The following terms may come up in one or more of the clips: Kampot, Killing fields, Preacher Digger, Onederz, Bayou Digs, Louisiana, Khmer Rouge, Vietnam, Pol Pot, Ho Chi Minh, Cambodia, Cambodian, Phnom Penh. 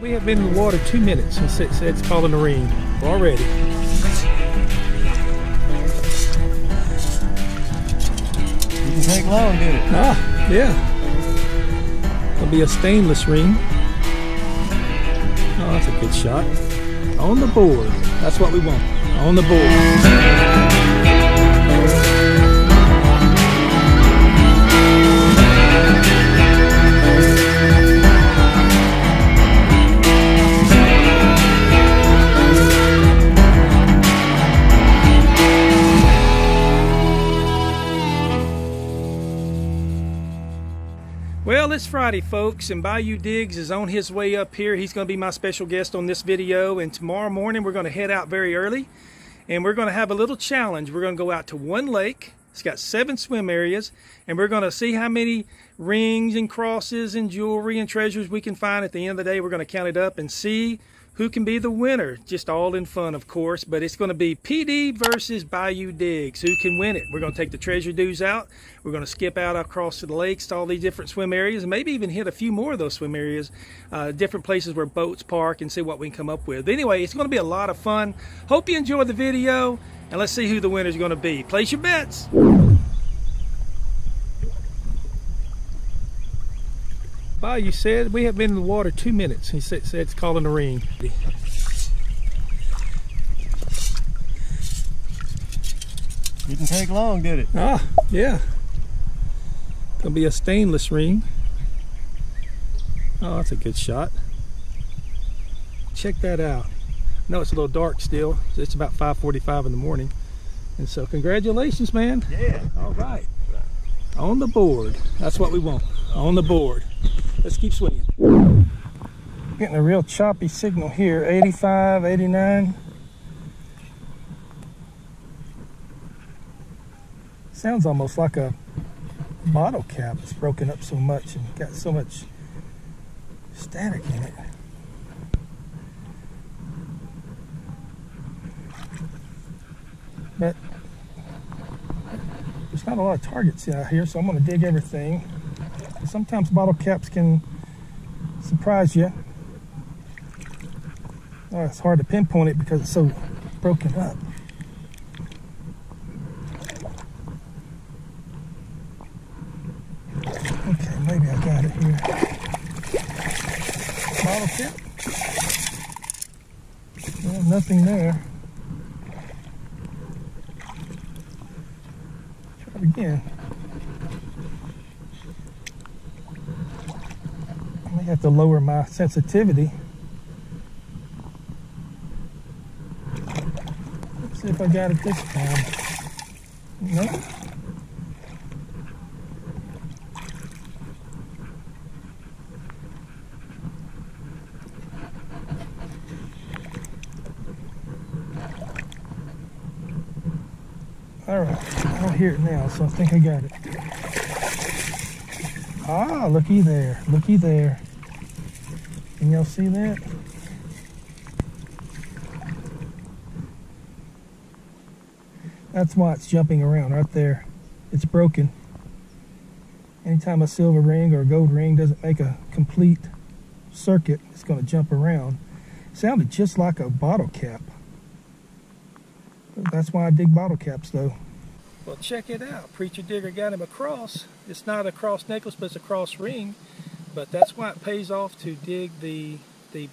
We have been in the water 2 minutes and it's called a marine already. Didn't take long, did it? Ah, yeah. It'll be a stainless ring. Oh, that's a good shot. On the board. That's what we want. On the board. Well, it's Friday, folks, and Bayou Digs is on his way up here. He's going to be my special guest on this video, and tomorrow morning we're going to head out very early, and we're going to have a little challenge. We're going to go out to one lake. It's got 7 swim areas, and we're going to see how many rings and crosses and jewelry and treasures we can find. At the end of the day, we're going to count it up and see who can be the winner. Just all in fun, of course, but it's going to be PD versus Bayou Digs. Who can win it? We're going to take the treasure dues out. We're going to skip out across to the lakes, to all these different swim areas, and maybe even hit a few more of those swim areas, different places where boats park, and see what we can come up with. Anyway, it's going to be a lot of fun. Hope you enjoyed the video, and let's see who the winner is going to be. Place your bets. Bayou said we have been in the water 2 minutes. He said it's calling the ring. Didn't take long, did it? Ah, yeah. Gonna be a stainless ring. Oh, that's a good shot. Check that out. I know it's a little dark still. It's about 5:45 in the morning, and so congratulations, man. Yeah. All right. On the board. That's what we want. On the board. Let's keep swinging. Getting a real choppy signal here. 85, 89. Sounds almost like a bottle cap. It's broken up so much and got so much static in it. But there's not a lot of targets out here, so I'm going to dig everything. Sometimes bottle caps can surprise you. Oh, it's hard to pinpoint it because it's so broken up. Okay, maybe I got it here. Bottle cap. Well, nothing there. Try it again. I have to lower my sensitivity. Let's see if I got it this time. Nope. All right, I don't hear it now, so I think I got it. Ah, looky there, looky there. Can y'all see that? That's why it's jumping around right there. It's broken. Anytime a silver ring or a gold ring doesn't make a complete circuit, it's going to jump around. It sounded just like a bottle cap. That's why I dig bottle caps, though. Well, check it out. Preacher Digger got him a cross. It's not a cross necklace, but it's a cross ring. But that's why it pays off to dig the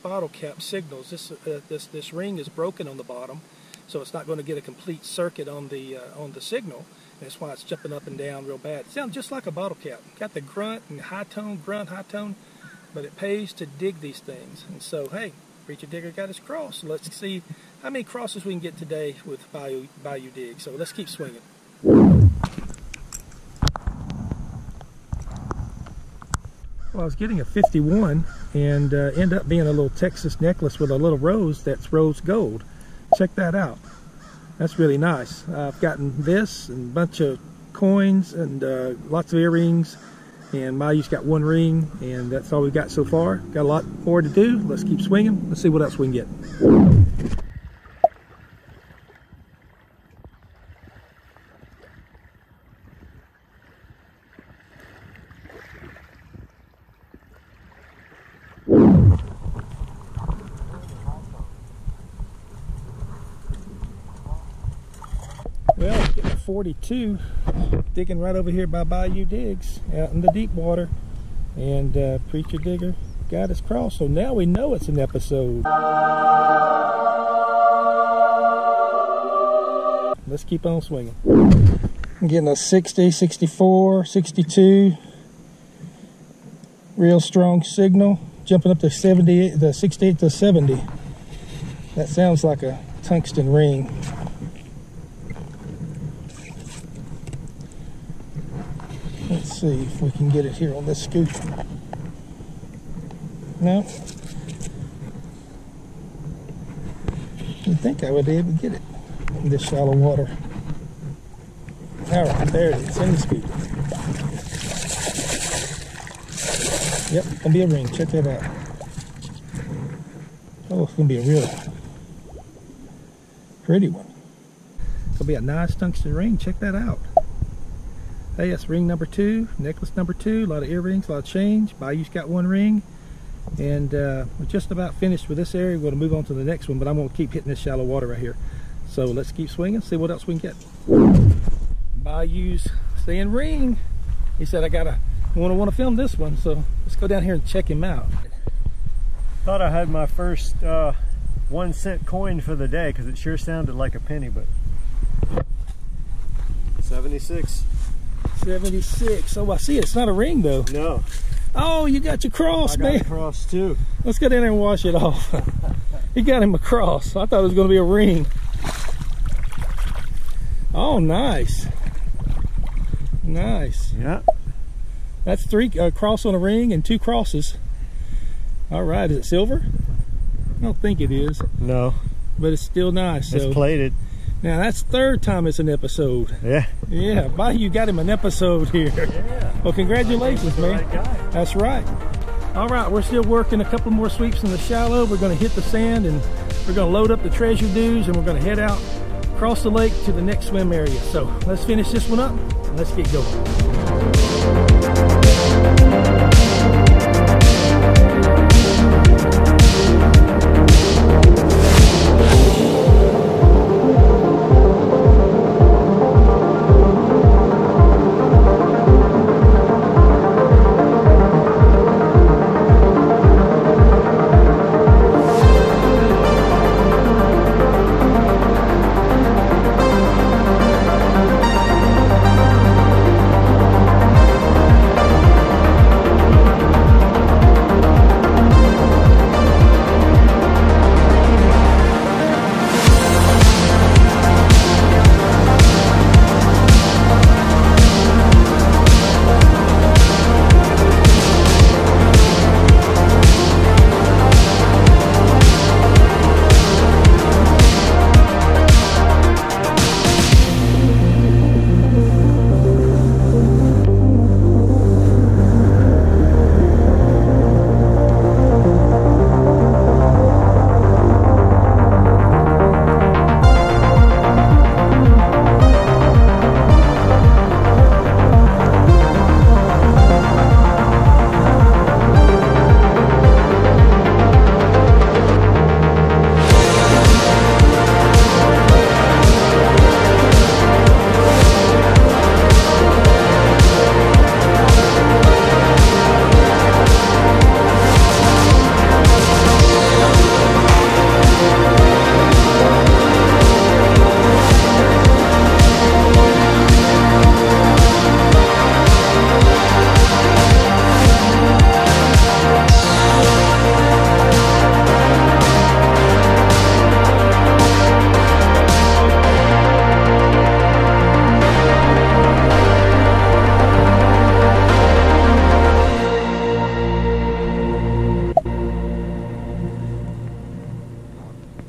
bottle cap signals. This ring is broken on the bottom, so it's not going to get a complete circuit on the signal. That's why it's jumping up and down real bad. It sounds just like a bottle cap. Got the grunt and high tone, grunt, high tone. But it pays to dig these things. And so, hey, Preacher Digger got his cross. Let's see how many crosses we can get today with Bayou Dig. So let's keep swinging. Well, I was getting a 51 and ended up being a little Texas necklace with a little rose that's rose gold. Check that out. That's really nice. I've gotten this and a bunch of coins and lots of earrings. And Mayu's got one ring, and that's all we've got so far. Got a lot more to do. Let's keep swinging. Let's see what else we can get. 42, digging right over here by Bayou Digs out in the deep water, and Preacher Digger got his cross, so now we know it's an episode. Let's keep on swinging. I'm getting a 60, 64, 62, real strong signal, jumping up to 78, the 68 to 70. That sounds like a tungsten ring. Let's see if we can get it here on this scoop. No. You'd think I would be able to get it in this shallow water. All right, there it is, in the scoop. Yep, it's gonna be a ring, check that out. Oh, it's gonna be a real pretty one. It's gonna be a nice tungsten ring, check that out. Hey, that's ring number 2, necklace number 2, a lot of earrings, a lot of change. Bayou's got one ring. And we're just about finished with this area. We're going to move on to the next one, but I'm going to keep hitting this shallow water right here. So let's keep swinging, see what else we can get. Bayou's saying ring. He said, I want to film this one. So let's go down here and check him out. Thought I had my first 1-cent coin for the day because it sure sounded like a penny, but 76. 76. Oh, I see it. It's not a ring though. No. Oh, you got your cross, man. I got a cross too. Let's go down there and wash it off. He got him a cross. I thought it was going to be a ring. Oh, nice. Nice. Yeah. That's 3 cross on a ring and 2 crosses. All right. Is it silver? I don't think it is. No. But it's still nice. So. It's plated. Now that's 3rd time it's an episode. Yeah. Yeah, Bayou got him an episode here. Yeah. Well, congratulations, man. Right, that's right. All right, we're still working a couple more sweeps in the shallow. We're gonna hit the sand and we're gonna load up the treasure dues and we're gonna head out across the lake to the next swim area. So let's finish this one up and let's get going.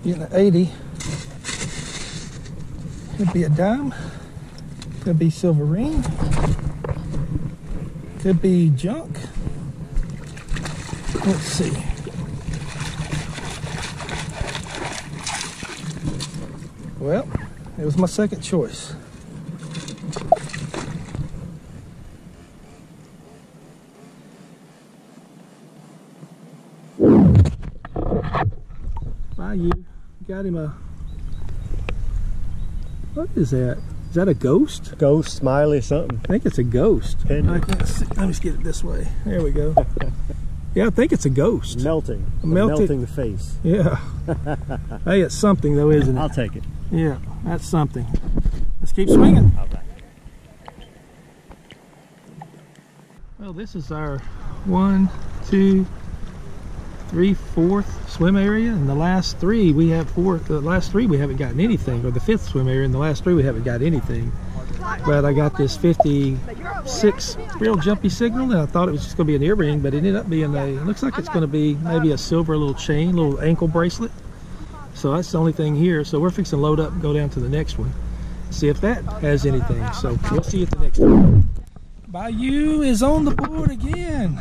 Getting an 80. Could be a dime. Could be silver ring. Could be junk. Let's see. Well, it was my second choice. Got him a, what is that? Is that a ghost? Ghost, smiley, something. I think it's a ghost. I can't see. Let me just get it this way. There we go. Yeah, I think it's a ghost. Melting. Melting the face. Yeah. Hey, it's something though, isn't it? I'll take it. Yeah, that's something. Let's keep swinging. All right. Well, this is our 1, 2, 3, 4th swim area, and the last three we have fourth. The last three we haven't gotten anything, or the 5th swim area, and the last three we haven't got anything. But I got this 56 real jumpy signal, and I thought it was just going to be an earring, but it ended up being a. It looks like it's going to be maybe a silver little chain, little ankle bracelet. So that's the only thing here. So we're fixing to load up and go down to the next one, see if that has anything. So we'll see you at the next one. Bayou is on the board again.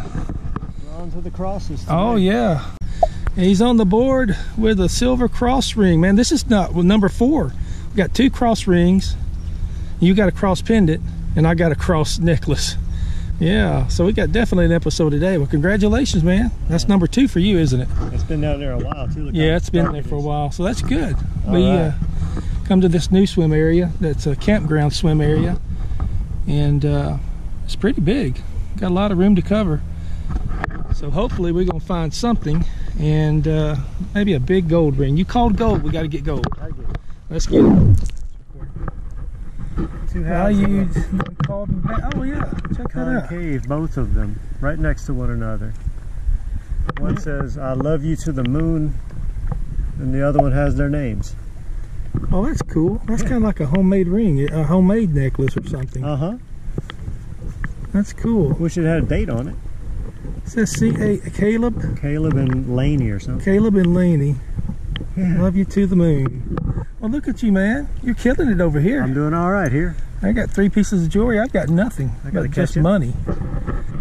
To the crosses tonight. Oh yeah, and he's on the board with a silver cross ring. Man, this is not well, number 4. We got 2 cross rings. You got a cross pendant, and I got a cross necklace. Yeah, so we got definitely an episode today. Well, congratulations, man. That's number 2 for you, isn't it? It's been down there a while too. Look, yeah, it's been there for a while, so that's good. We come to this new swim area. That's a campground swim area, and it's pretty big. Got a lot of room to cover. So hopefully we're going to find something, and maybe a big gold ring. You called gold, we got to get gold. Let's get it. Oh yeah, check that out. Concave, both of them, right next to one another. One says, I love you to the moon, and the other one has their names. Oh, that's cool. That's kind of like a homemade ring, a homemade necklace or something. Uh-huh. That's cool. Wish it had a date on it. It says Caleb. Caleb and Laney or something. Caleb and Laney. Yeah. Love you to the moon. Well, look at you, man. You're killing it over here. I'm doing all right here. I got 3 pieces of jewelry. I've got nothing. I got just money.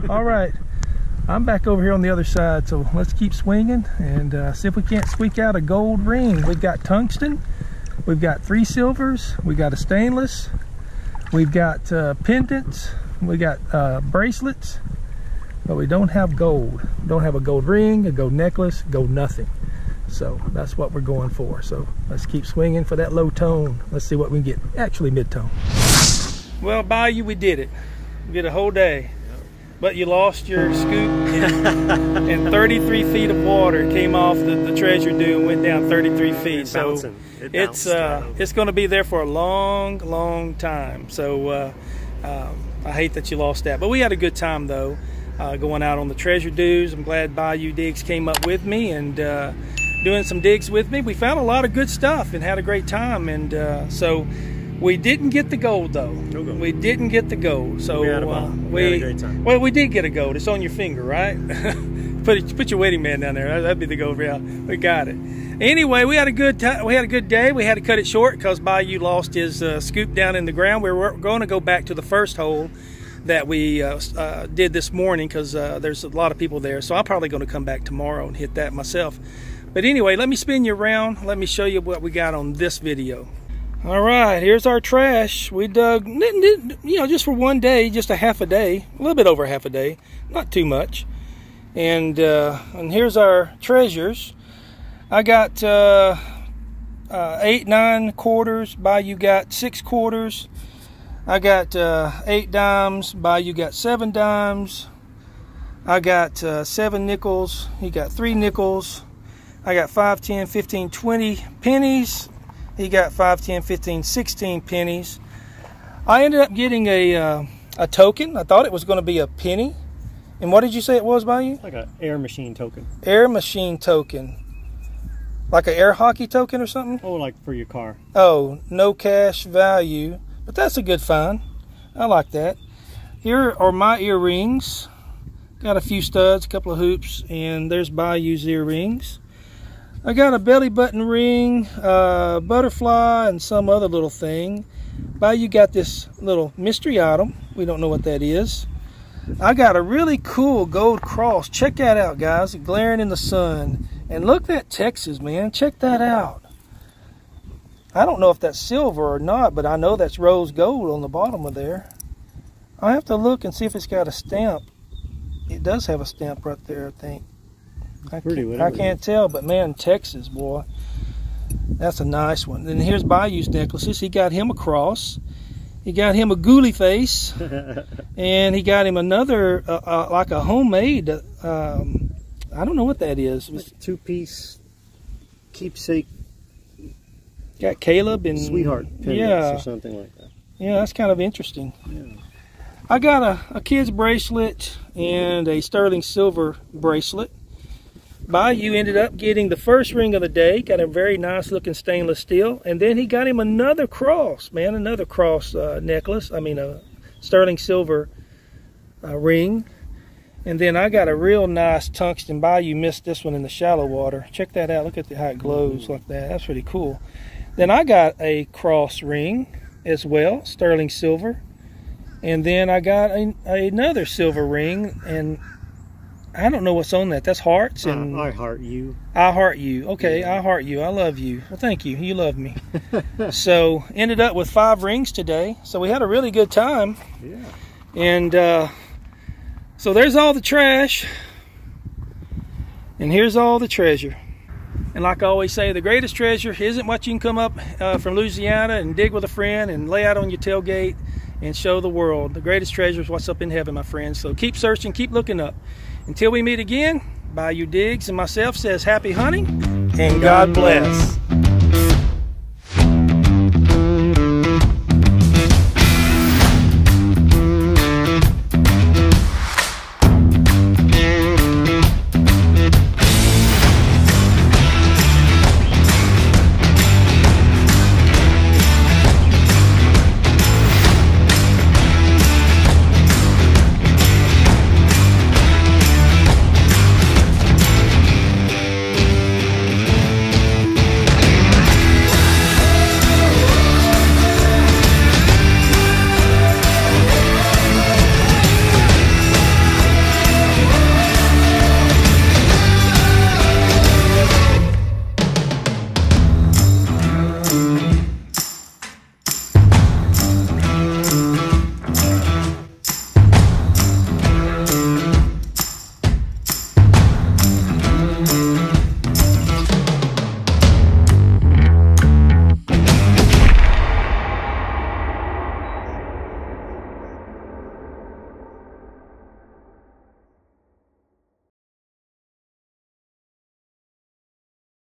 All right. I'm back over here on the other side, so let's keep swinging and see if we can't squeak out a gold ring. We've got tungsten. We've got 3 silvers. We've got a stainless. We've got pendants. We've got bracelets. But we don't have gold. We don't have a gold ring, a gold necklace, gold nothing. So that's what we're going for. So let's keep swinging for that low tone. Let's see what we can get. Actually, mid-tone. Well, Bayou, we did it. We did a whole day. Yep. But you lost your scoop. And 33 feet of water came off the treasure dune and went down 33 feet. It so it's going to be there for a long, long time. So I hate that you lost that. But we had a good time, though. Going out on the treasure dues. I'm glad Bayou Digs came up with me and doing some digs with me. We found a lot of good stuff and had a great time. And so we didn't get the gold though. No gold. We didn't get the gold. So we had a great time. Well, we did get a gold. It's on your finger, right? Put your waiting man down there. That'd be the gold rail. We got it. Anyway, we had a good time. We had a good day. We had to cut it short because Bayou lost his scoop down in the ground. We were going to go back to the first hole that we did this morning because there's a lot of people there. So I'm probably going to come back tomorrow and hit that myself. But anyway, let me spin you around. Let me show you what we got on this video. All right, here's our trash. We dug, you know, just for one day, just a half a day, a little bit over half a day, not too much. And here's our treasures. I got 8, 9 quarters. Bayou got 6 quarters. I got 8 dimes, Bayou got 7 dimes, I got 7 nickels, he got 3 nickels, I got 5, 10, 15, 20 pennies, he got 5, 10, 15, 16 pennies. I ended up getting a token. I thought it was going to be a penny. And what did you say it was, Bayou? Like an air machine token. Air machine token. Like an air hockey token or something? Oh, like for your car. Oh, no cash value. But that's a good find. I like that. Here are my earrings. Got a few studs, a couple of hoops, and there's Bayou's earrings. I got a belly button ring, butterfly, and some other little thing. Bayou got this little mystery item. We don't know what that is. I got a really cool gold cross. Check that out, guys. Glaring in the sun. And look at Texas, man. Check that out. I don't know if that's silver or not, but I know that's rose gold on the bottom of there. I have to look and see if it's got a stamp. It does have a stamp right there, I think. I can't tell, but man, Texas, boy. That's a nice one. Then here's Bayou's necklaces. He got him a cross. He got him a ghoulie face, and he got him another, like a homemade, I don't know what that is. It was like a two-piece keepsake. Got Caleb and Sweetheart pendants, yeah, or something like that. Yeah, that's kind of interesting. Yeah. I got a kid's bracelet and a sterling silver bracelet. Bayou ended up getting the first ring of the day, got a very nice looking stainless steel, and then he got him another cross, man, another cross necklace, I mean a sterling silver ring. And then I got a real nice tungsten. Bayou missed this one in the shallow water. Check that out, look at how it glows like that, that's pretty cool. Then I got a cross ring as well, sterling silver, and then I got another silver ring, and I don't know what's on that. That's hearts and I heart you. I heart you. Okay, yeah. I heart you. I love you. Well, thank you. You love me. So ended up with 5 rings today. So we had a really good time. Yeah. And so there's all the trash, and here's all the treasure. And like I always say, the greatest treasure isn't what you can come up from Louisiana and dig with a friend and lay out on your tailgate and show the world. The greatest treasure is what's up in heaven, my friends. So keep searching, keep looking up. Until we meet again, Bayou Digs and myself says happy hunting and God bless.